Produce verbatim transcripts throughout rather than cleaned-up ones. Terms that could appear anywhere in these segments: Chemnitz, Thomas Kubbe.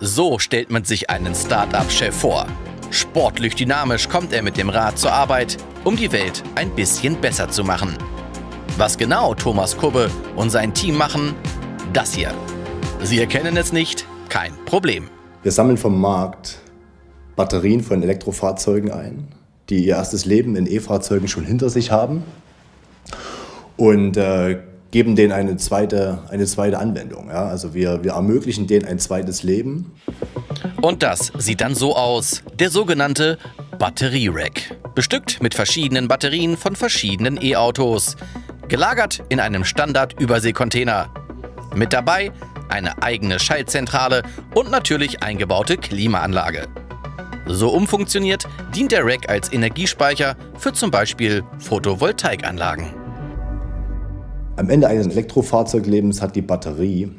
So stellt man sich einen Start-up-Chef vor. Sportlich dynamisch kommt er mit dem Rad zur Arbeit, um die Welt ein bisschen besser zu machen. Was genau Thomas Kubbe und sein Team machen? Das hier. Sie erkennen es nicht? Kein Problem. Wir sammeln vom Markt Batterien von Elektrofahrzeugen ein, die ihr erstes Leben in E-Fahrzeugen schon hinter sich haben und äh, geben denen eine zweite, eine zweite Anwendung. Ja? Also wir, wir ermöglichen denen ein zweites Leben. Und das sieht dann so aus, der sogenannte Batterie-Rack. Bestückt mit verschiedenen Batterien von verschiedenen E-Autos. Gelagert in einem Standard-Übersee-Container. Mit dabei eine eigene Schaltzentrale und natürlich eingebaute Klimaanlage. So umfunktioniert dient der Rack als Energiespeicher für zum Beispiel Photovoltaikanlagen. Am Ende eines Elektrofahrzeuglebens hat die Batterie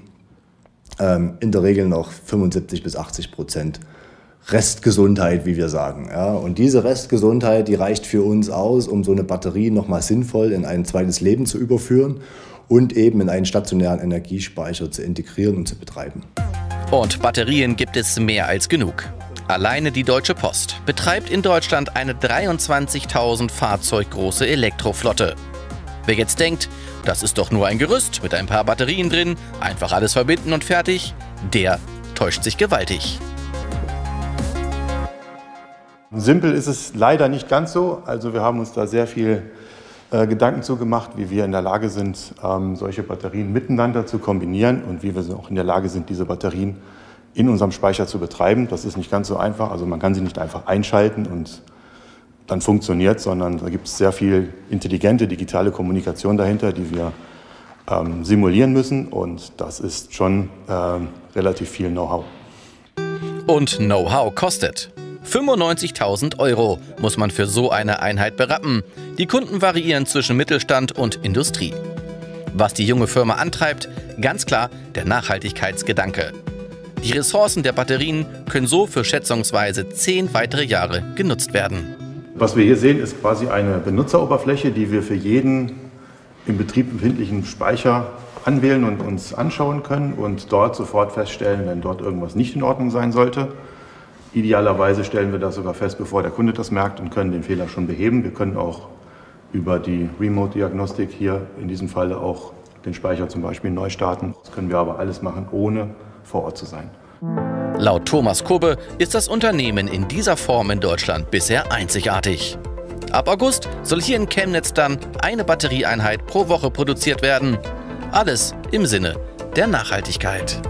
ähm, in der Regel noch fünfundsiebzig bis achtzig Prozent Restgesundheit, wie wir sagen. Ja? Und diese Restgesundheit, die reicht für uns aus, um so eine Batterie nochmal sinnvoll in ein zweites Leben zu überführen und eben in einen stationären Energiespeicher zu integrieren und zu betreiben. Und Batterien gibt es mehr als genug. Alleine die Deutsche Post betreibt in Deutschland eine dreiundzwanzigtausend Fahrzeug große Elektroflotte. Wer jetzt denkt, das ist doch nur ein Gerüst mit ein paar Batterien drin, einfach alles verbinden und fertig, der täuscht sich gewaltig. Simpel ist es leider nicht ganz so. Also wir haben uns da sehr viel äh, Gedanken zu gemacht, wie wir in der Lage sind, ähm, solche Batterien miteinander zu kombinieren und wie wir auch in der Lage sind, diese Batterien in unserem Speicher zu betreiben. Das ist nicht ganz so einfach. Also man kann sie nicht einfach einschalten und dann funktioniert, sondern da gibt es sehr viel intelligente digitale Kommunikation dahinter, die wir ähm, simulieren müssen, und das ist schon ähm, relativ viel Know-how. Und Know-how kostet. fünfundneunzigtausend Euro muss man für so eine Einheit berappen. Die Kunden variieren zwischen Mittelstand und Industrie. Was die junge Firma antreibt, ganz klar der Nachhaltigkeitsgedanke. Die Ressourcen der Batterien können so für schätzungsweise zehn weitere Jahre genutzt werden. Was wir hier sehen, ist quasi eine Benutzeroberfläche, die wir für jeden im Betrieb befindlichen Speicher anwählen und uns anschauen können und dort sofort feststellen, wenn dort irgendwas nicht in Ordnung sein sollte. Idealerweise stellen wir das sogar fest, bevor der Kunde das merkt, und können den Fehler schon beheben. Wir können auch über die Remote-Diagnostik hier in diesem Falle auch den Speicher zum Beispiel neu starten. Das können wir aber alles machen, ohne vor Ort zu sein. Laut Thomas Kubbe ist das Unternehmen in dieser Form in Deutschland bisher einzigartig. Ab August soll hier in Chemnitz dann eine Batterieeinheit pro Woche produziert werden. Alles im Sinne der Nachhaltigkeit.